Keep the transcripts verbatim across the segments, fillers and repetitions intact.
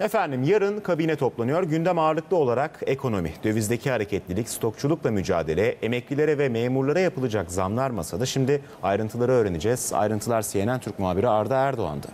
Efendim yarın kabine toplanıyor. Gündem ağırlıklı olarak ekonomi, dövizdeki hareketlilik, stokçulukla mücadele, emeklilere ve memurlara yapılacak zamlar masada. Şimdi ayrıntıları öğreneceğiz. Ayrıntılar C N N Türk muhabiri Arda Erdoğan'da.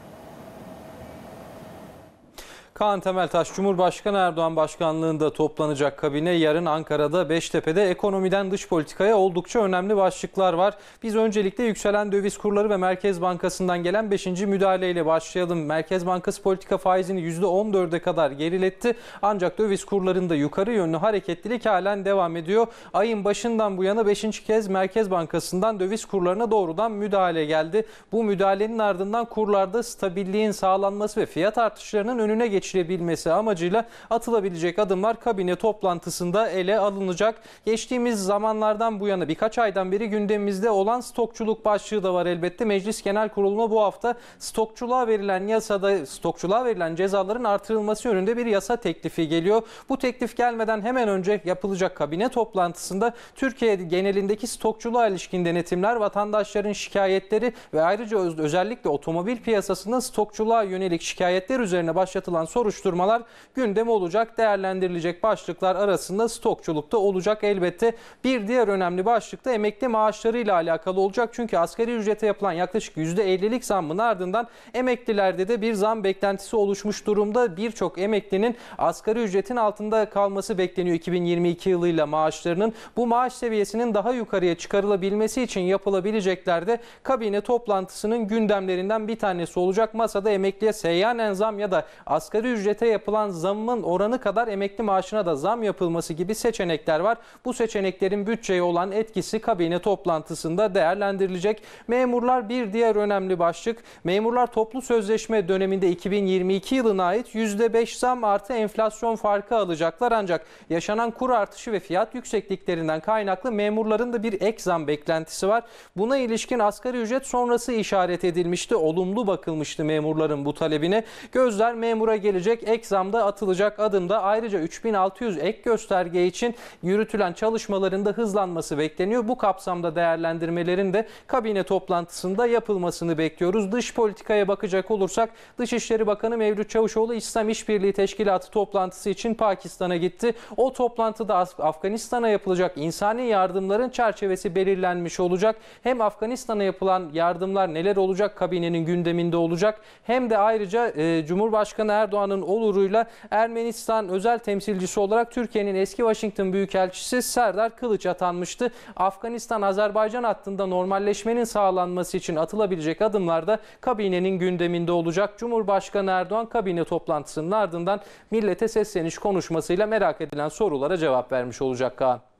Kaan Temeltaş, Cumhurbaşkanı Erdoğan başkanlığında toplanacak kabine yarın Ankara'da Beştepe'de. Ekonomiden dış politikaya oldukça önemli başlıklar var. Biz öncelikle yükselen döviz kurları ve Merkez Bankası'ndan gelen beşinci müdahaleyle başlayalım. Merkez Bankası politika faizini yüzde on dörde kadar geriletti. Ancak döviz kurlarında yukarı yönlü hareketlilik halen devam ediyor. Ayın başından bu yana beşinci kez Merkez Bankası'ndan döviz kurlarına doğrudan müdahale geldi. Bu müdahalenin ardından kurlarda stabilliğin sağlanması ve fiyat artışlarının önüne geçildi. geçilebilmesi amacıyla atılabilecek adımlar kabine toplantısında ele alınacak. Geçtiğimiz zamanlardan bu yana birkaç aydan beri gündemimizde olan stokçuluk başlığı da var elbette. Meclis Genel Kurulu'na bu hafta stokçuluğa verilen yasada stokçuluğa verilen cezaların artırılması yönünde bir yasa teklifi geliyor. Bu teklif gelmeden hemen önce yapılacak kabine toplantısında Türkiye genelindeki stokçuluğa ilişkin denetimler, vatandaşların şikayetleri ve ayrıca öz, özellikle otomobil piyasasında stokçuluğa yönelik şikayetler üzerine başlatılan soruşturmalar gündem olacak. Değerlendirilecek başlıklar arasında stokçulukta olacak elbette. Bir diğer önemli başlık da emekli maaşlarıyla alakalı olacak. Çünkü asgari ücrete yapılan yaklaşık yüzde ellilik zammın ardından emeklilerde de bir zam beklentisi oluşmuş durumda. Birçok emeklinin asgari ücretin altında kalması bekleniyor iki bin yirmi iki yılıyla maaşlarının. Bu maaş seviyesinin daha yukarıya çıkarılabilmesi için yapılabilecekler de kabine toplantısının gündemlerinden bir tanesi olacak. Masada emekliye seyyanen zam ya da asgari ücrete yapılan zammın oranı kadar emekli maaşına da zam yapılması gibi seçenekler var. Bu seçeneklerin bütçeye olan etkisi kabine toplantısında değerlendirilecek. Memurlar bir diğer önemli başlık. Memurlar toplu sözleşme döneminde iki bin yirmi iki yılına ait yüzde beş zam artı enflasyon farkı alacaklar. Ancak yaşanan kur artışı ve fiyat yüksekliklerinden kaynaklı memurların da bir ek zam beklentisi var. Buna ilişkin asgari ücret sonrası işaret edilmişti. Olumlu bakılmıştı memurların bu talebine. Gözler memura gelecek ek zamda atılacak adımda. Ayrıca üç bin altı yüz ek gösterge için yürütülen çalışmaların da hızlanması bekleniyor. Bu kapsamda değerlendirmelerin de kabine toplantısında yapılmasını bekliyoruz. Dış politikaya bakacak olursak Dışişleri Bakanı Mevlüt Çavuşoğlu İslam İşbirliği Teşkilatı toplantısı için Pakistan'a gitti. O toplantıda Afganistan'a yapılacak insani yardımların çerçevesi belirlenmiş olacak. Hem Afganistan'a yapılan yardımlar neler olacak kabinenin gündeminde olacak. Hem de ayrıca e, Cumhurbaşkanı Erdoğan Erdoğan'ın oluruyla Ermenistan özel temsilcisi olarak Türkiye'nin eski Washington Büyükelçisi Serdar Kılıç atanmıştı. Afganistan-Azerbaycan hattında normalleşmenin sağlanması için atılabilecek adımlar da kabinenin gündeminde olacak. Cumhurbaşkanı Erdoğan kabine toplantısının ardından millete sesleniş konuşmasıyla merak edilen sorulara cevap vermiş olacak Kaan.